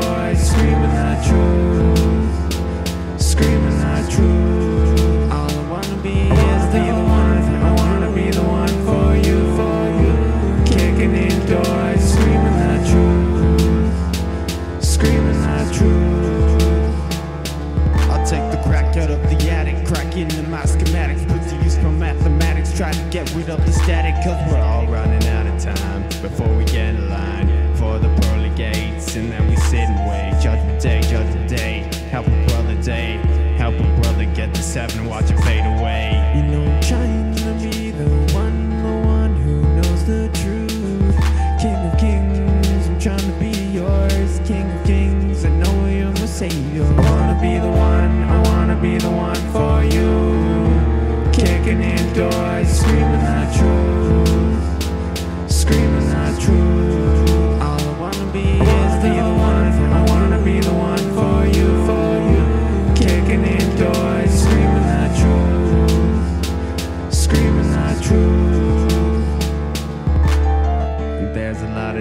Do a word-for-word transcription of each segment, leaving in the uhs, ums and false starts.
joy, screaming that truth, screaming that truth. All I wanna be is the one, I wanna be the one for you, for you. Kicking in joy, screaming that truth, screaming that truth. I'll take the crack out of the attic, crack into my schematics, put to use my mathematics, try to get rid of the static, cause we're all running out of time before we get in line for the pearly gates. And then we sit and wait, judgment day, judgment day. Help a brother day, help a brother get to seven, watch it fade away. You know I'm trying to be the one, the one who knows the truth. King of kings, I'm trying to be yours. King of kings, I know you're my savior. I wanna be the one, I wanna be the one for you. Kicking in doors, screaming that truth, screaming that truth.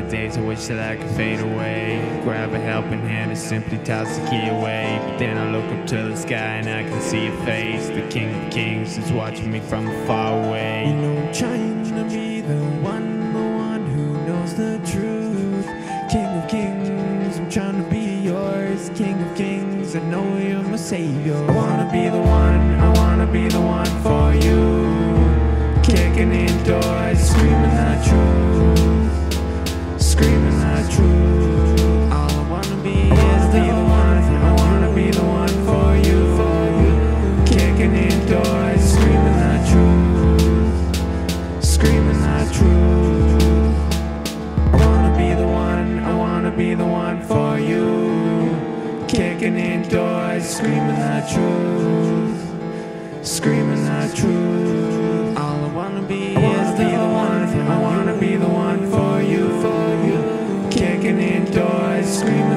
Days I wish that I could fade away, grab a helping hand and simply toss the key away. But then I look up to the sky and I can see a face, the king of kings is watching me from far away. You know I'm trying to be the one, the one who knows the truth. King of kings, I'm trying to be yours. King of kings, I know you're my savior. I wanna be the one, I wanna be the one for you. Kicking in doors, screaming that truth, screaming that truth. All I wanna be is the one, I wanna be the one for you, for you. Kicking in doors, screaming that truth, screaming that truth. I wanna be the one, I wanna be the one for you. Kicking in doors, screaming that truth, screaming that truth. All I wanna be is the one, I wanna be the one for you, for you. Kicking in doors, screaming.